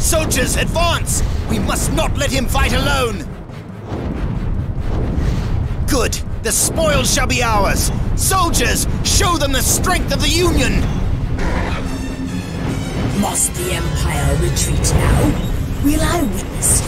Soldiers, advance! We must not let him fight alone! Good! The spoil shall be ours! Soldiers, show them the strength of the Union! Must the Empire retreat now? Will I witness you?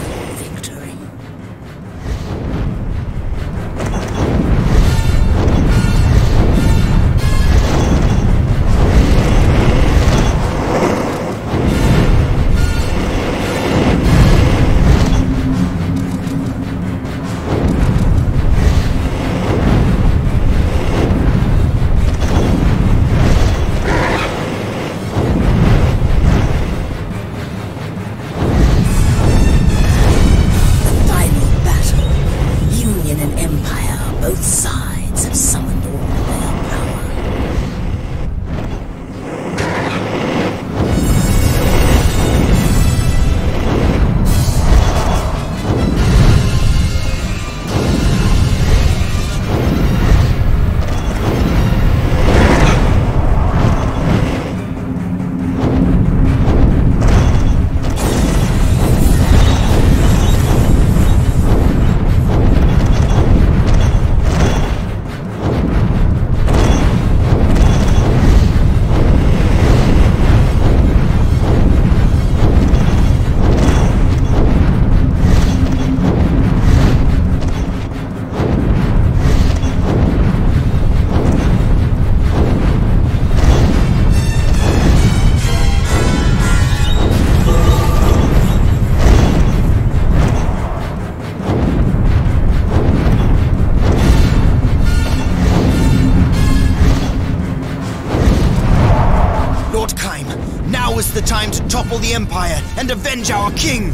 The time to topple the Empire and avenge our king!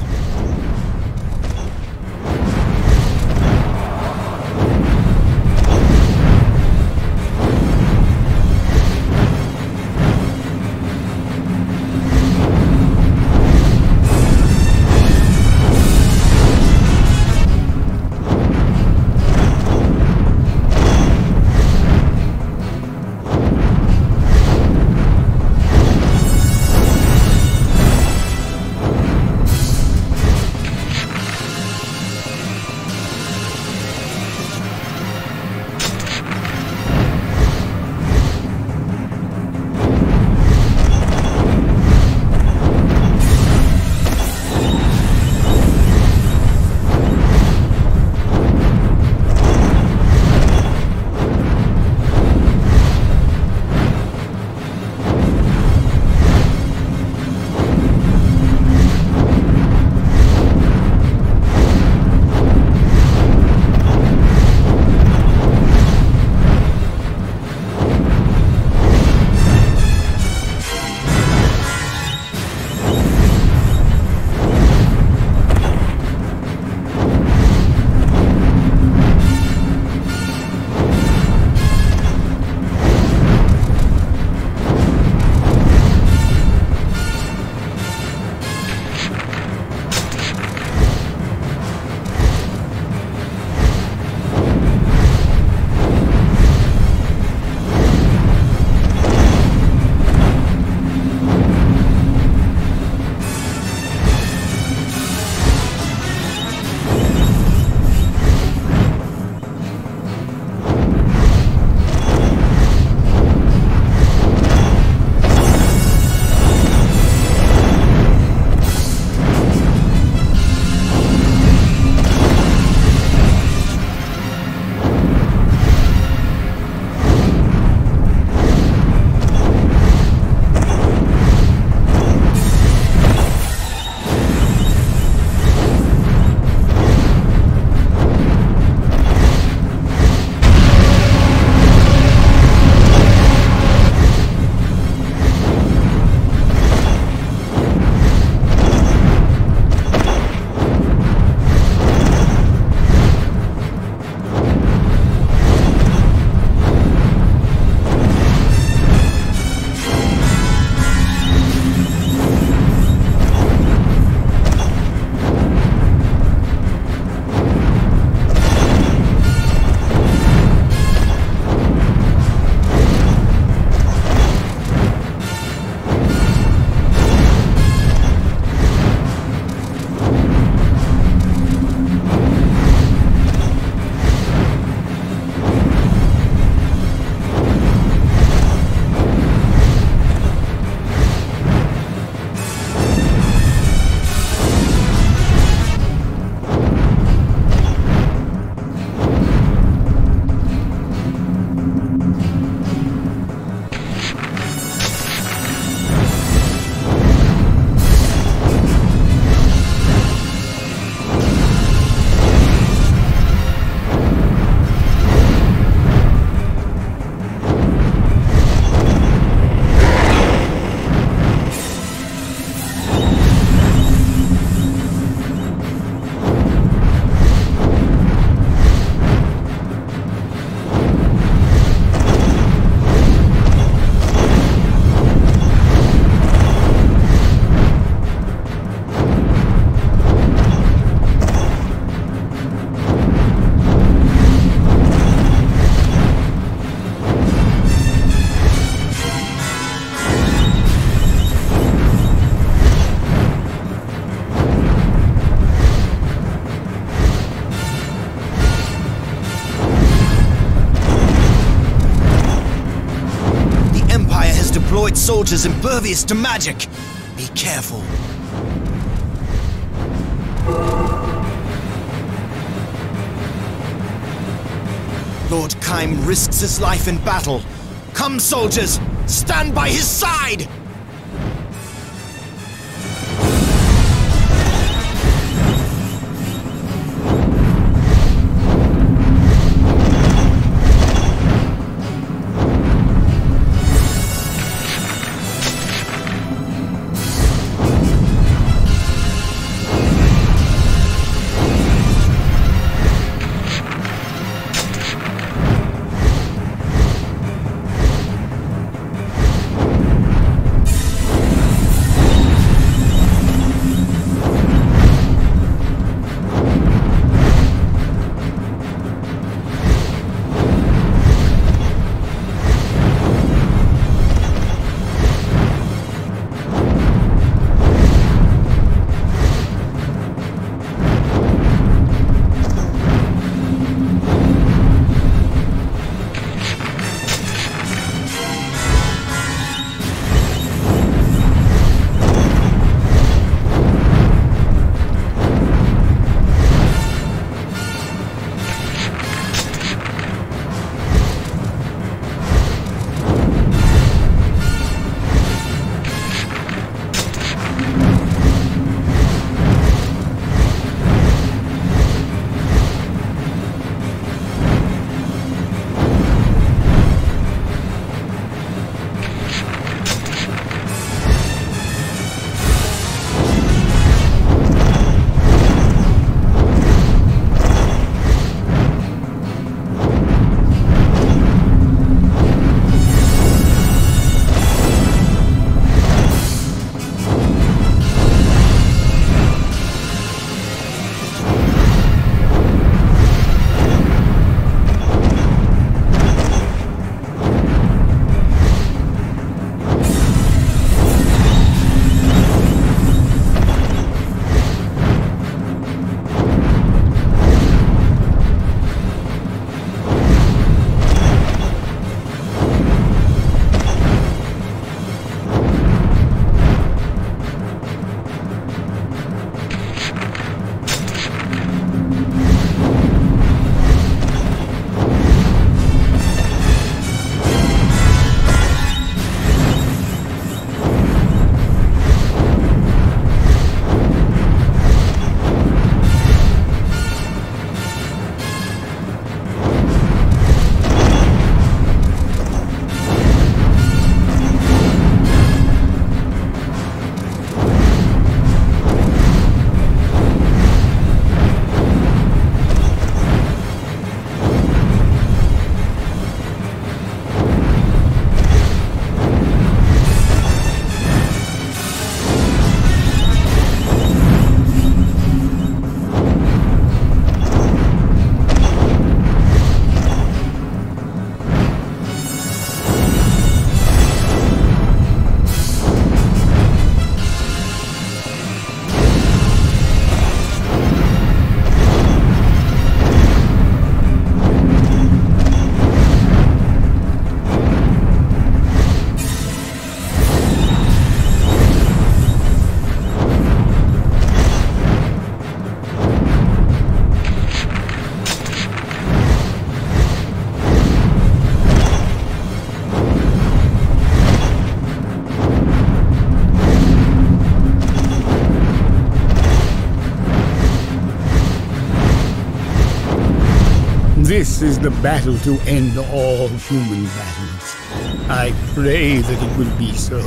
destroyed soldiers impervious to magic. Be careful. Lord Kyme risks his life in battle. Come, soldiers! Stand by his side! This is the battle to end all human battles. I pray that it will be so.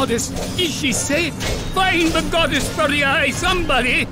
goddess! Is she safe? Find the goddess for the eye, somebody!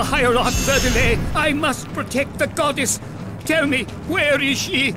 The Hierarch Verdelay, I must protect the goddess. Tell me, where is she?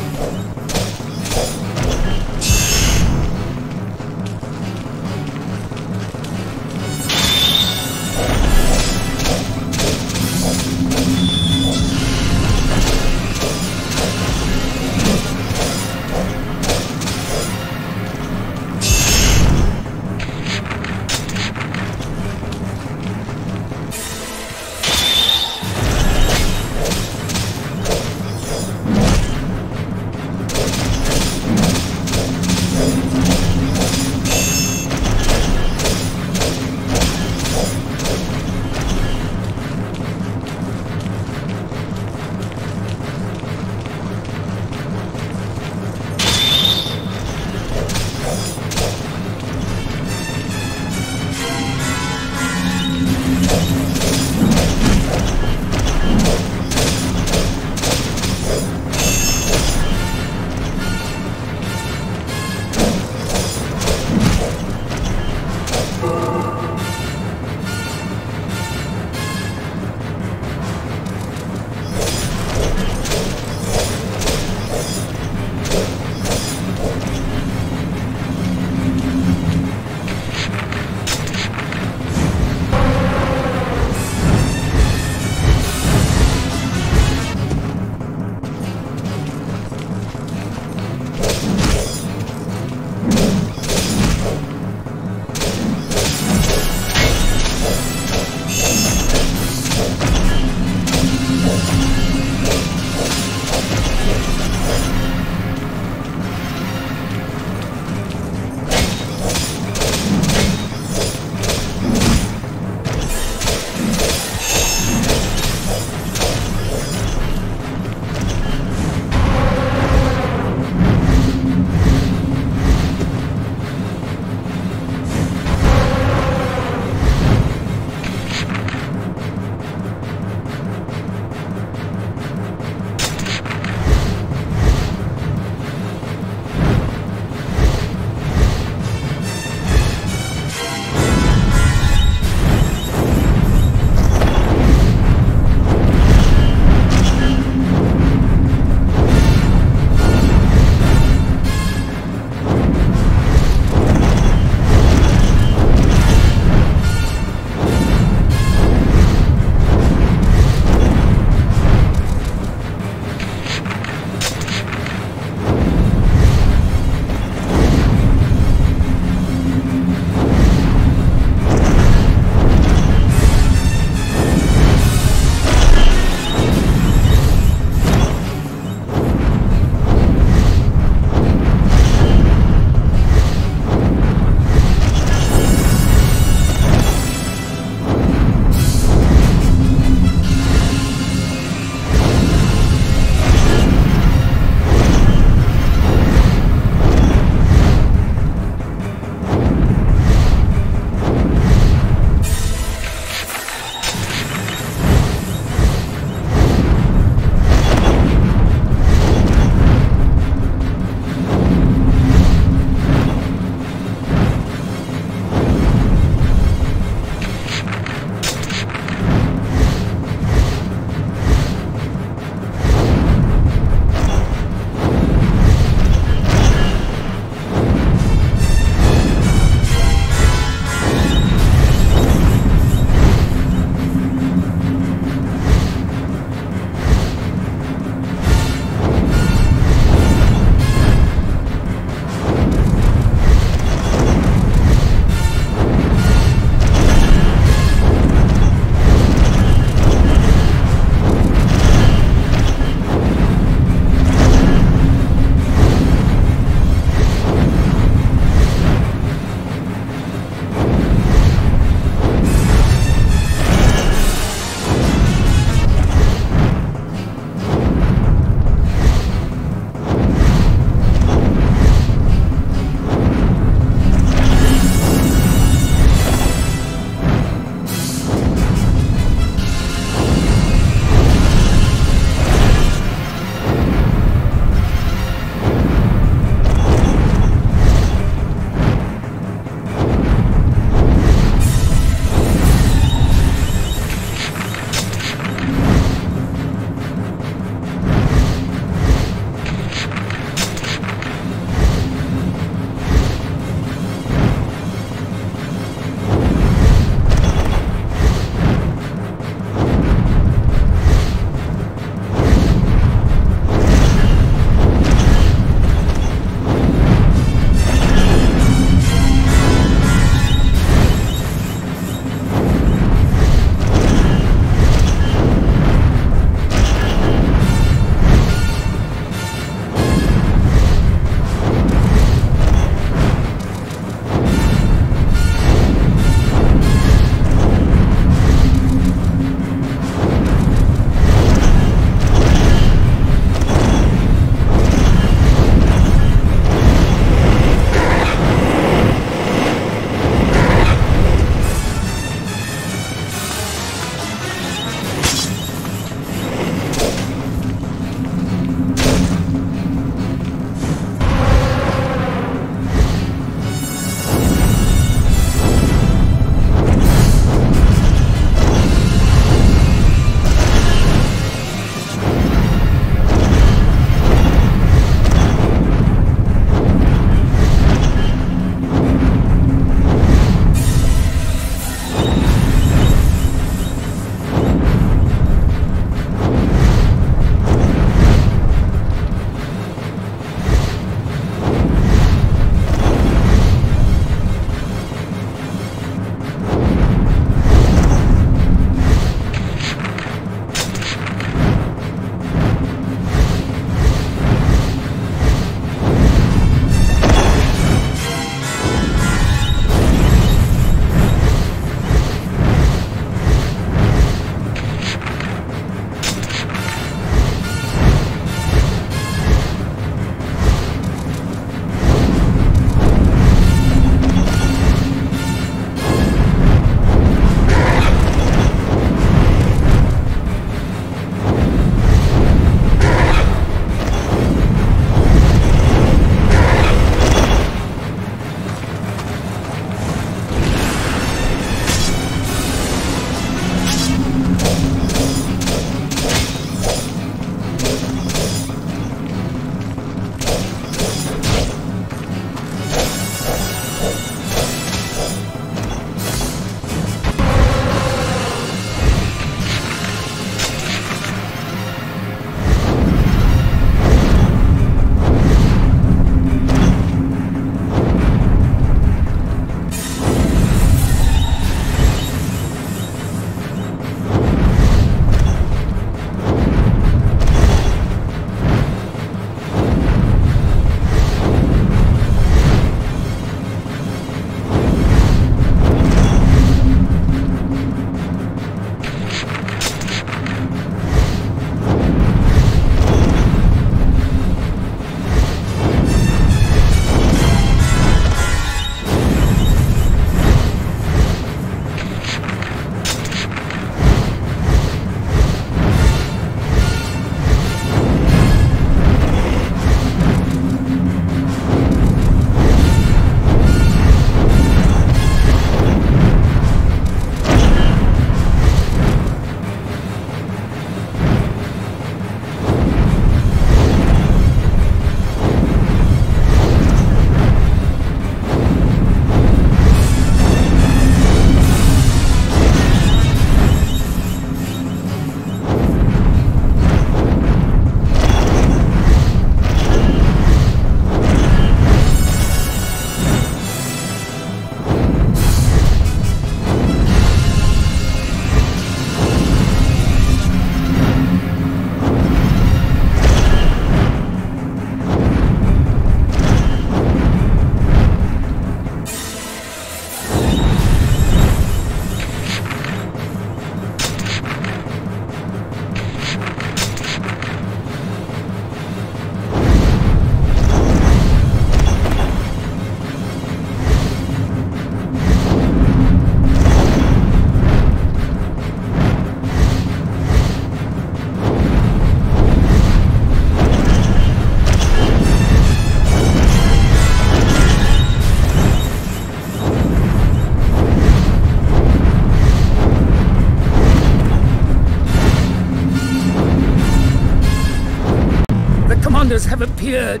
defenders have appeared.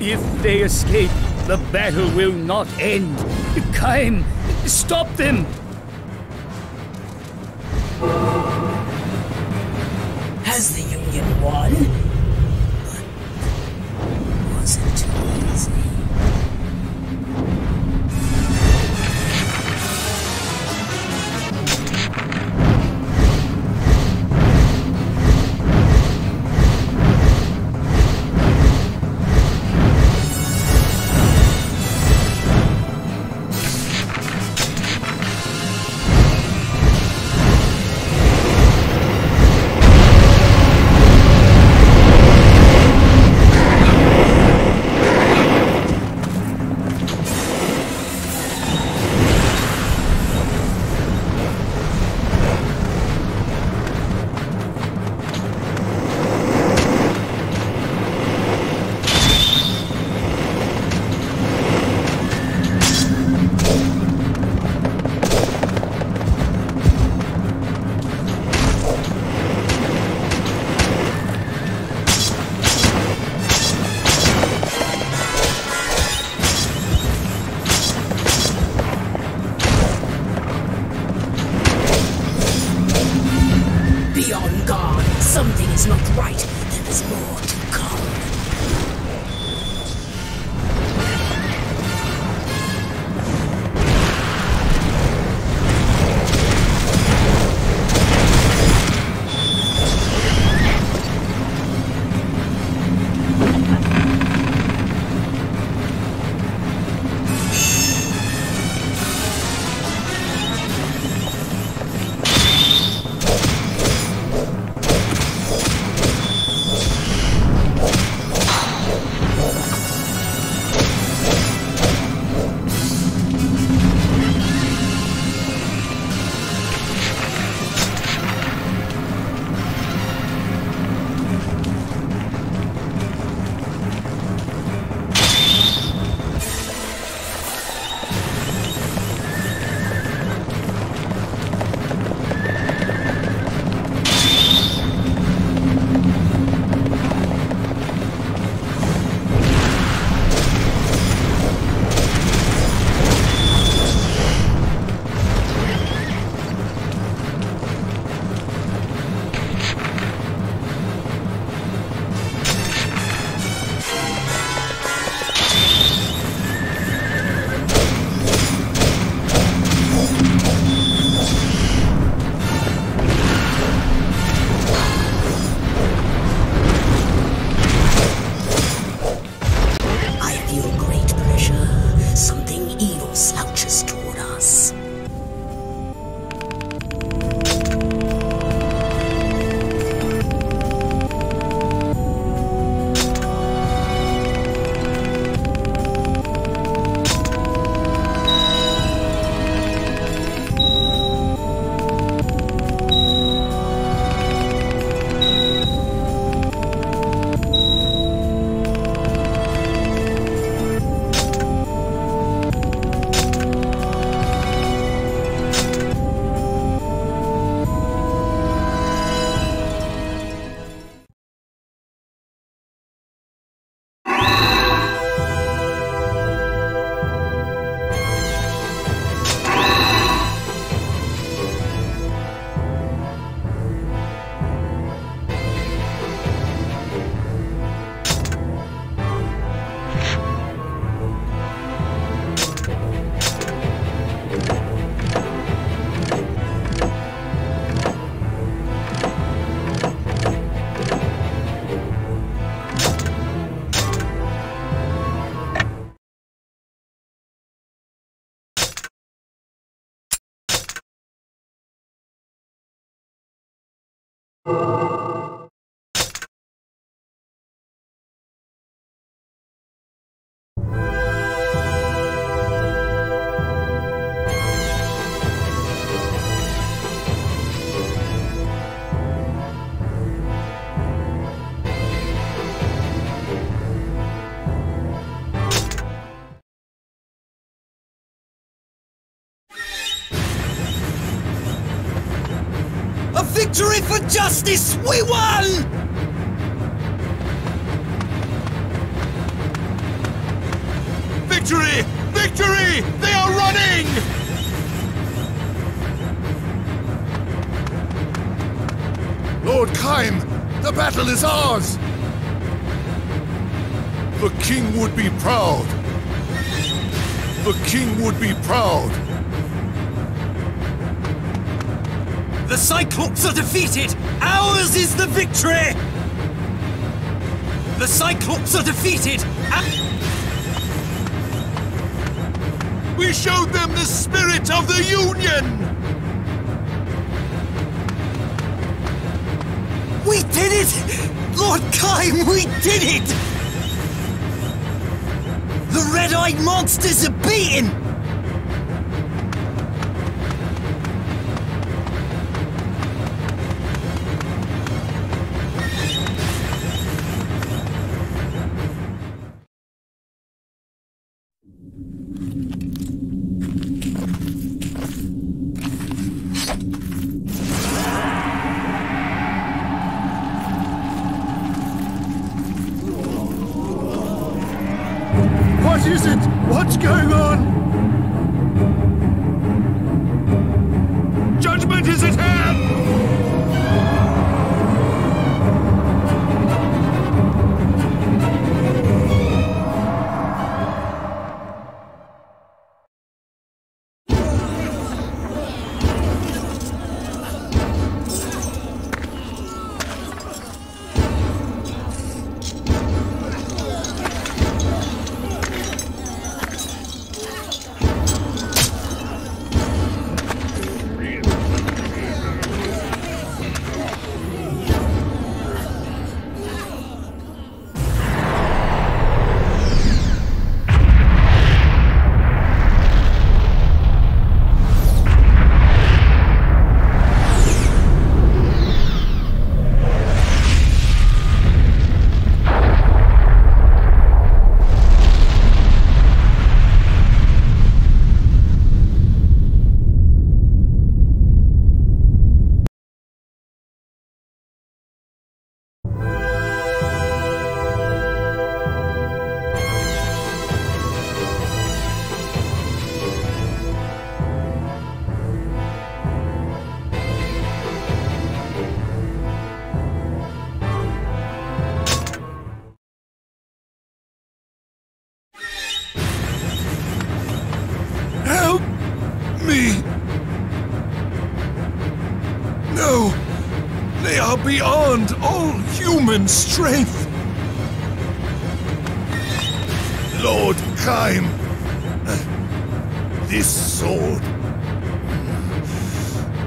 If they escape, the battle will not end. Caim, stop them! Has the Union won? But was it too easy? Victory for justice! We won! Victory! Victory! They are running! Lord Kyme, the battle is ours! The king would be proud! The king would be proud! The Cyclops are defeated! Ours is the victory! The Cyclops are defeated! We showed them the spirit of the Union! We did it! Lord Kyme, we did it! The red-eyed monsters are beaten! What is it? What's going on? Judgment is at beyond all human strength. Lord Kyme, this sword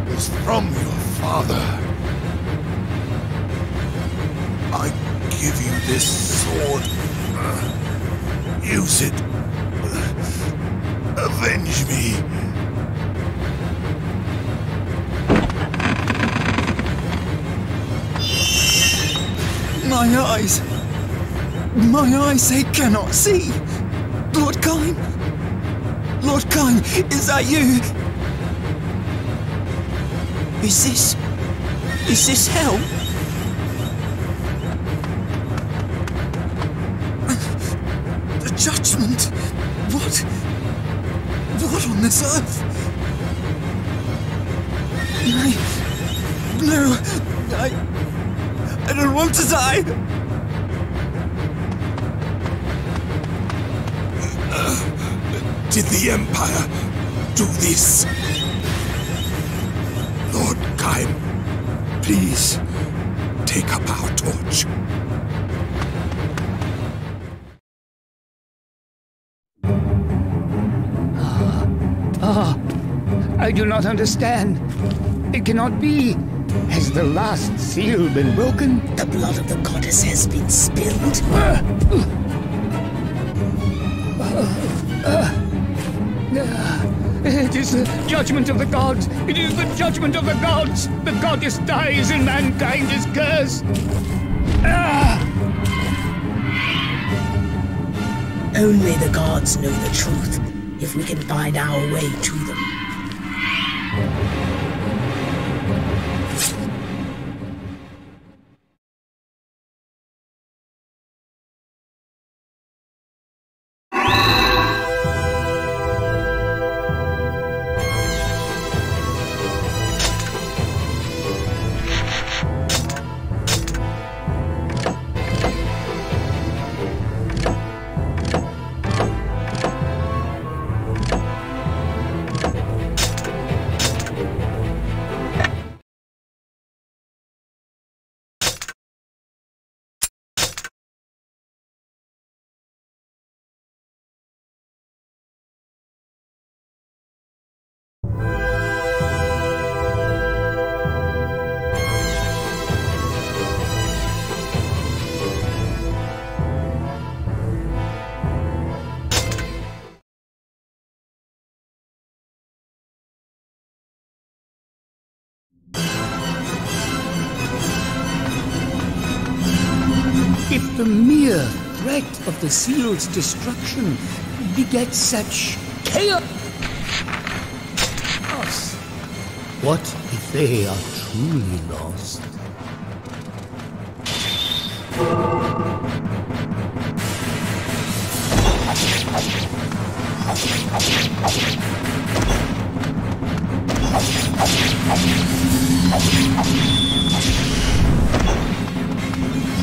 is from your father. I give you this sword. Use it. Avenge me. My eyes, they cannot see. Lord Kyme, is that you? Is this hell? The judgment, what on this earth? No, I don't want to die! Did the Empire do this? Lord Kyme, please take up our torch. I do not understand. It cannot be. Has the last seal been broken? The blood of the goddess has been spilled. It is the judgment of the gods. It is the judgment of the gods. The goddess dies and mankind is cursed. Only the gods know the truth, if we can find our way to them. If the mere threat of the seal's destruction begets such chaos, what if they are truly lost?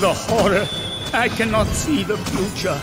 The horror! I cannot see the future.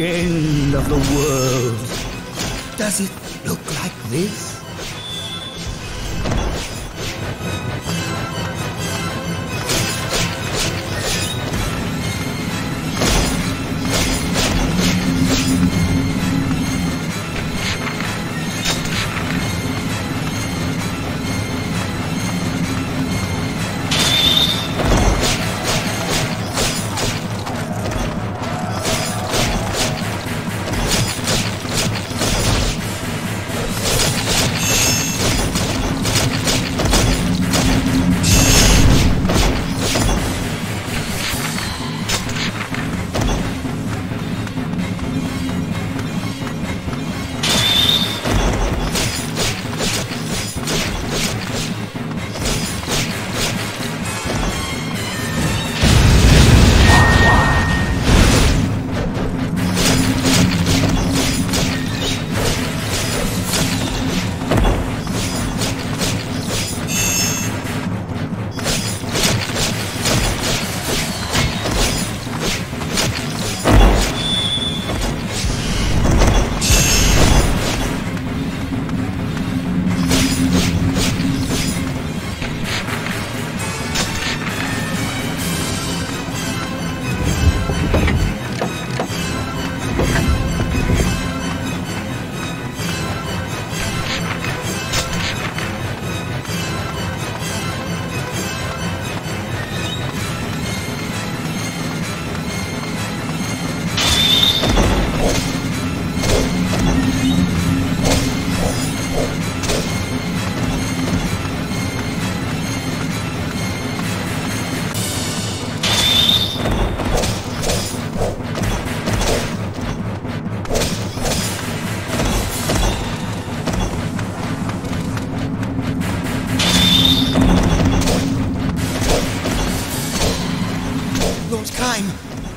the end of the world. Does it look like this?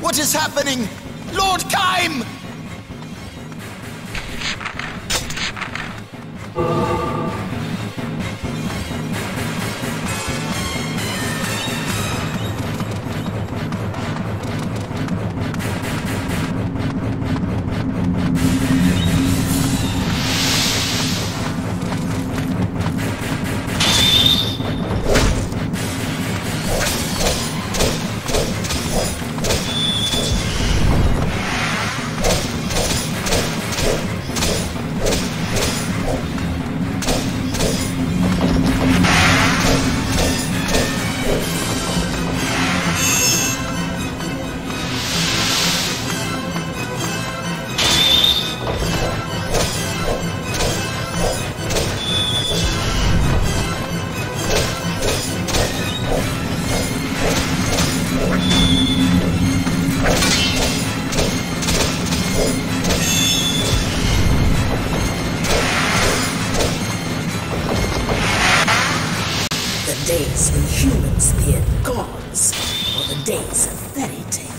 What is happening? Lord Kyme! Days when humans feared gods, or the days of fairy tales.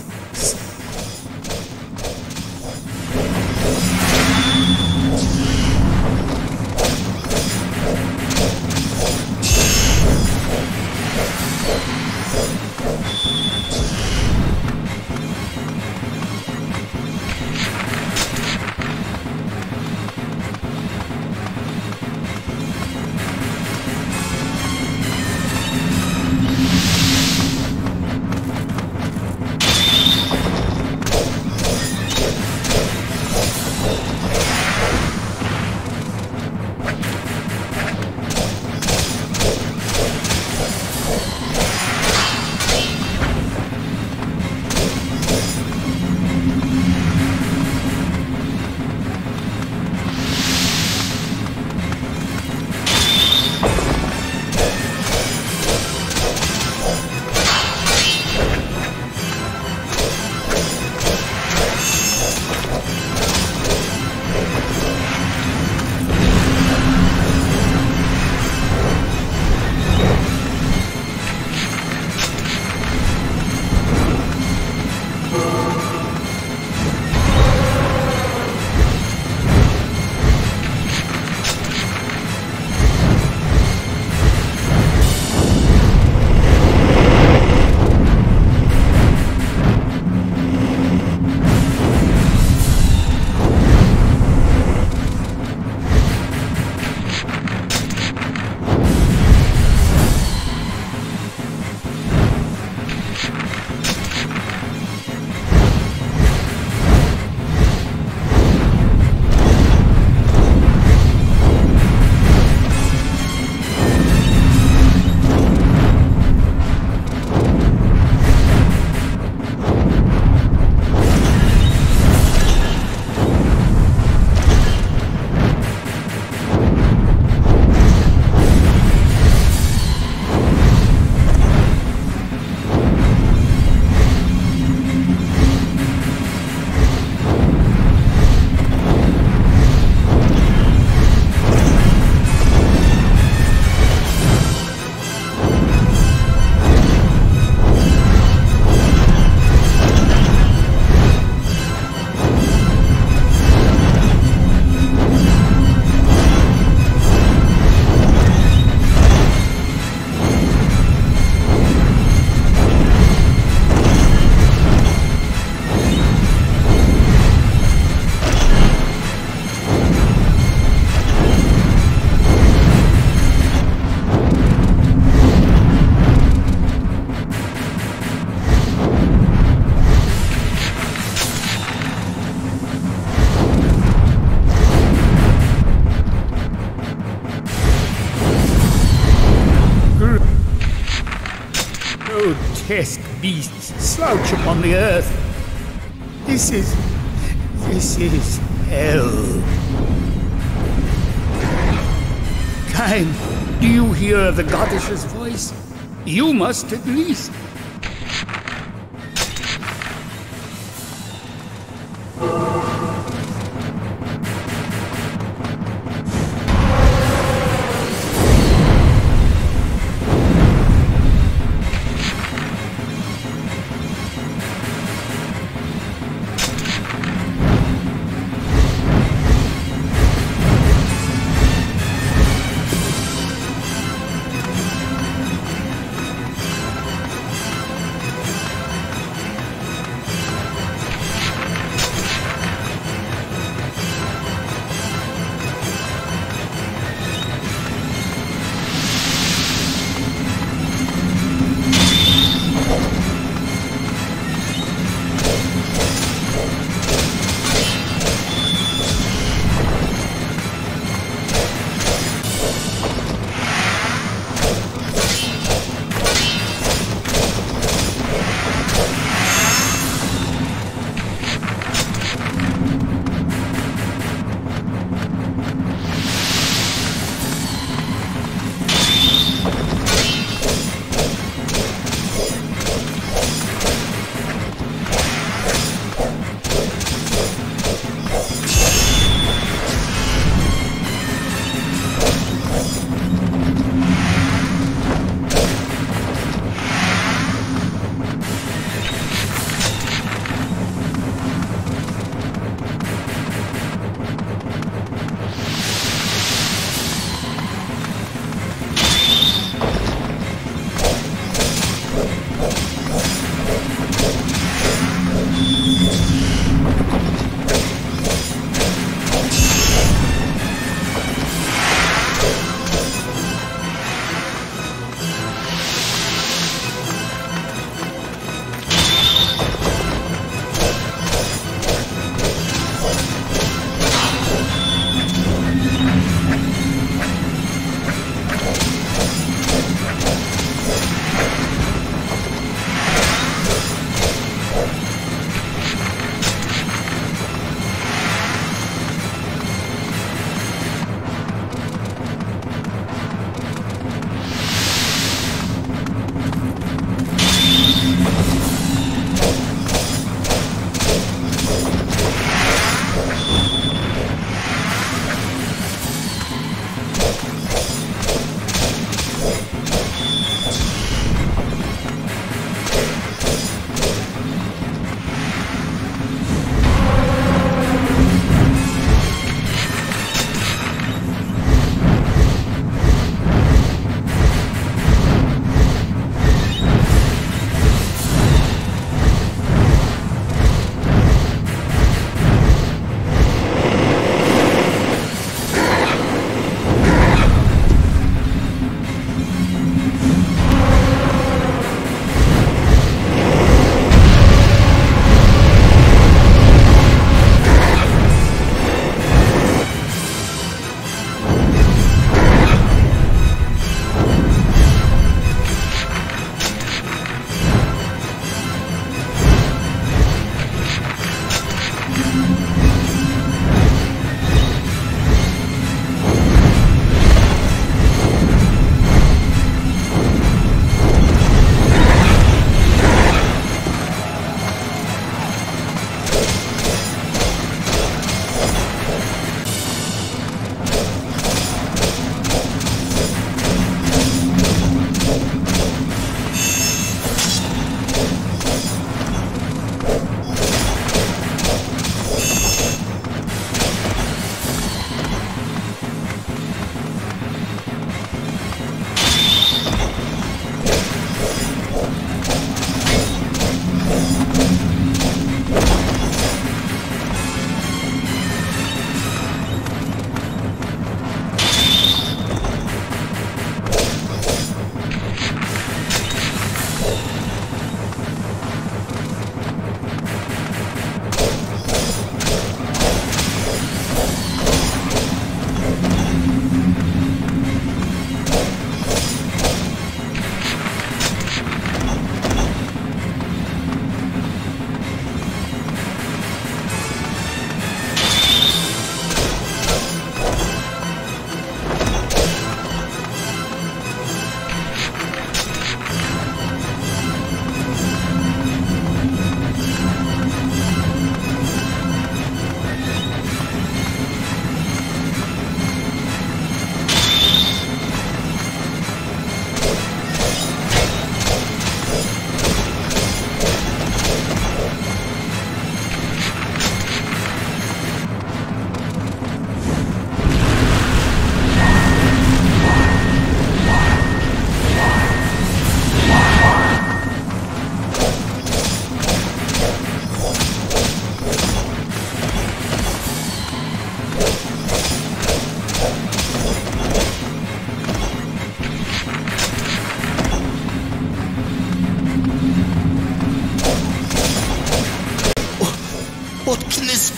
Grotesque beasts slouch upon the earth. This is hell. Cain, do you hear the goddess's voice? You must at least.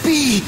be?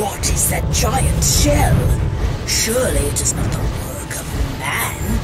What is that giant shell? Surely it is not the work of man.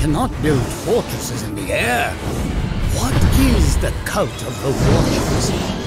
cannot build fortresses in the air. What is the coat of the watchers?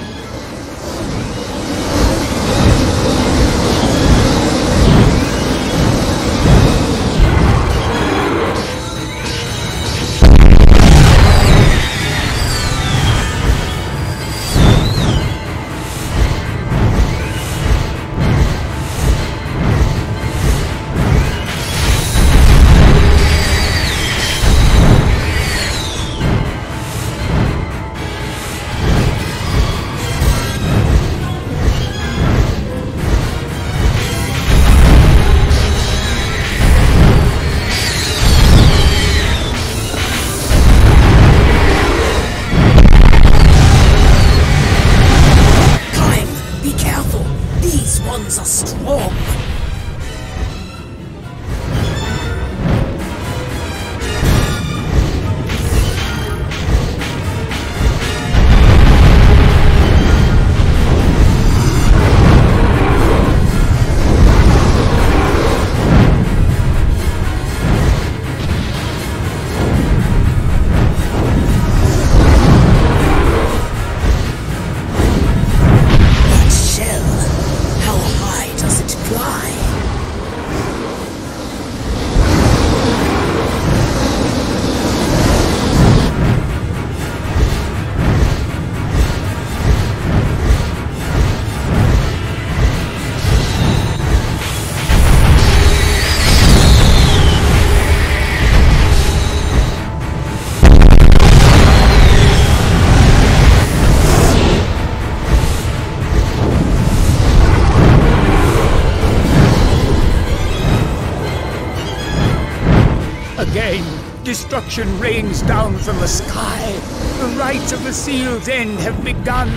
Destruction rains down from the sky. The rites of the seal's end have begun.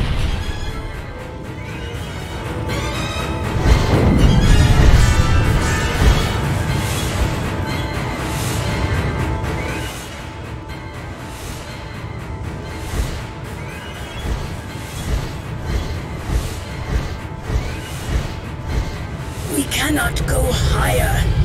We cannot go higher.